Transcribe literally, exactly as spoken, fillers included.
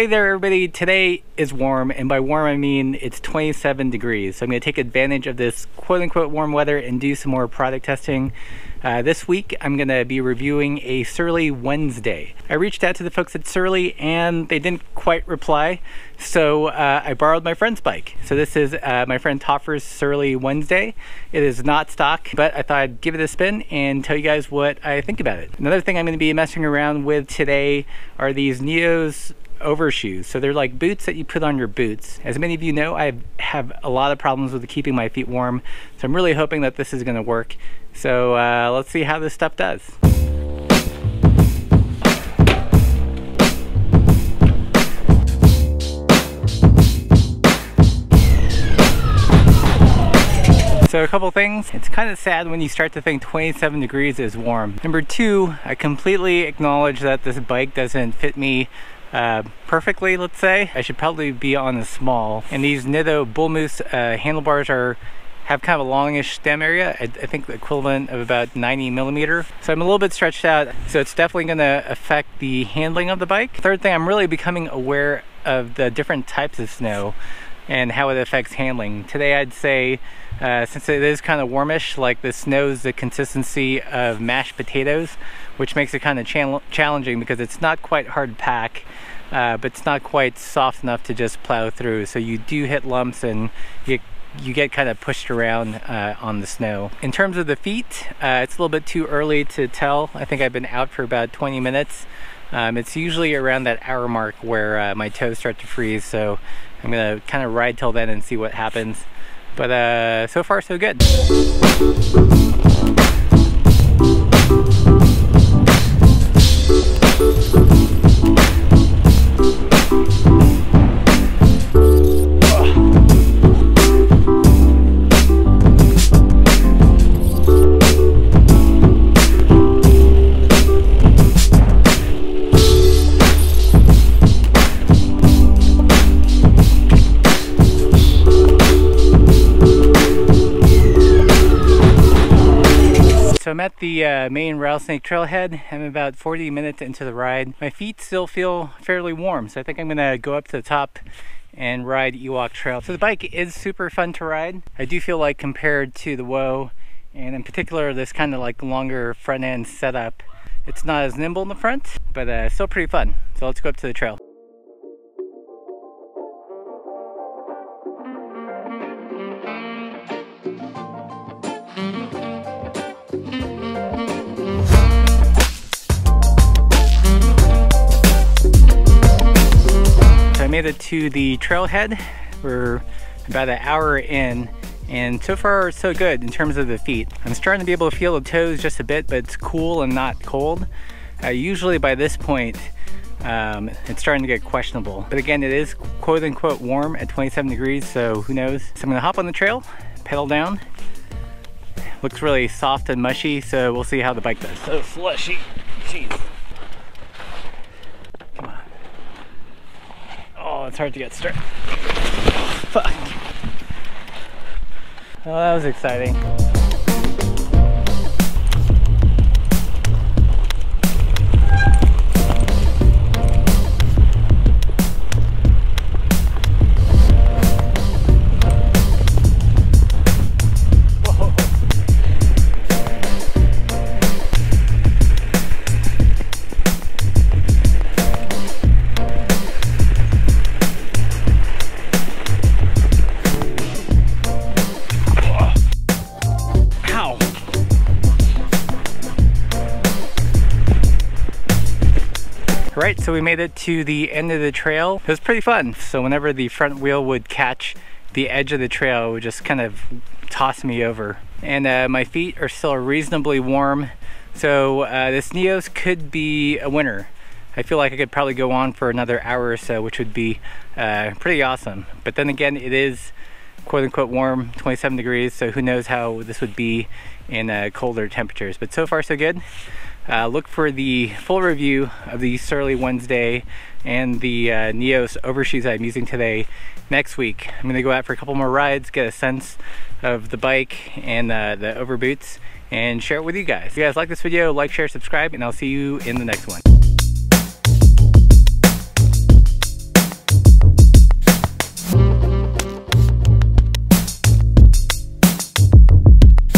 Hey there everybody, today is warm, and by warm I mean it's twenty-seven degrees. So I'm going to take advantage of this quote-unquote warm weather and do some more product testing. Uh, this week I'm going to be reviewing a Surly Wednesday. I reached out to the folks at Surly and they didn't quite reply, so uh, I borrowed my friend's bike. So this is uh, my friend Toffer's Surly Wednesday. It is not stock, but I thought I'd give it a spin and tell you guys what I think about it. Another thing I'm going to be messing around with today are these Neos overshoes. So they're like boots that you put on your boots. As many of you know, I have a lot of problems with keeping my feet warm, so I'm really hoping that this is going to work. So uh, let's see how this stuff does. So a couple things. It's kind of sad when you start to think twenty-seven degrees is warm. Number two, I completely acknowledge that this bike doesn't fit me Uh, perfectly, let's say. I should probably be on a small. And these Nitto Bull Moose uh, handlebars are have kind of a longish stem area. I, I think the equivalent of about ninety millimeter. So I'm a little bit stretched out, so it's definitely going to affect the handling of the bike. Third thing, I'm really becoming aware of the different types of snow and how it affects handling. Today I'd say, uh, since it is kind of warmish, like the snow's the consistency of mashed potatoes, which makes it kind of challenging because it's not quite hard pack, uh, but it's not quite soft enough to just plow through. So you do hit lumps and you, you get kind of pushed around uh, on the snow. In terms of the feet, uh, it's a little bit too early to tell. I think I've been out for about twenty minutes. Um, it's usually around that hour mark where uh, my toes start to freeze, so I'm gonna kind of ride till then and see what happens. But uh, so far so good. So I'm at the uh, main Rattlesnake trailhead. I'm about forty minutes into the ride. My feet still feel fairly warm, so I think I'm gonna go up to the top and ride Ewok Trail. So the bike is super fun to ride. I do feel like compared to the Woe, and in particular this kind of like longer front end setup, it's not as nimble in the front, but uh, still pretty fun. So let's go up to the trail. Made it to the trailhead. We're about an hour in, and so far so good in terms of the feet. I'm starting to be able to feel the toes just a bit, but it's cool and not cold. Uh, usually by this point, um, it's starting to get questionable. But again, it is quote unquote warm at twenty-seven degrees, so who knows? So I'm gonna hop on the trail, pedal down. Looks really soft and mushy, so we'll see how the bike does. So slushy, jeez. Oh, it's hard to get started. Fuck. Well, that was exciting. Right, so we made it to the end of the trail. It was pretty fun. So whenever the front wheel would catch the edge of the trail, it would just kind of toss me over. And uh, my feet are still reasonably warm. So uh, this Neos could be a winner. I feel like I could probably go on for another hour or so, which would be uh, pretty awesome. But then again, it is quote unquote warm, twenty-seven degrees. So who knows how this would be in uh, colder temperatures. But so far so good. Uh, look for the full review of the Surly Wednesday and the uh, Neos overshoes I'm using today next week. I'm going to go out for a couple more rides, get a sense of the bike and uh, the overboots, and share it with you guys. If you guys like this video, like, share, subscribe, and I'll see you in the next one.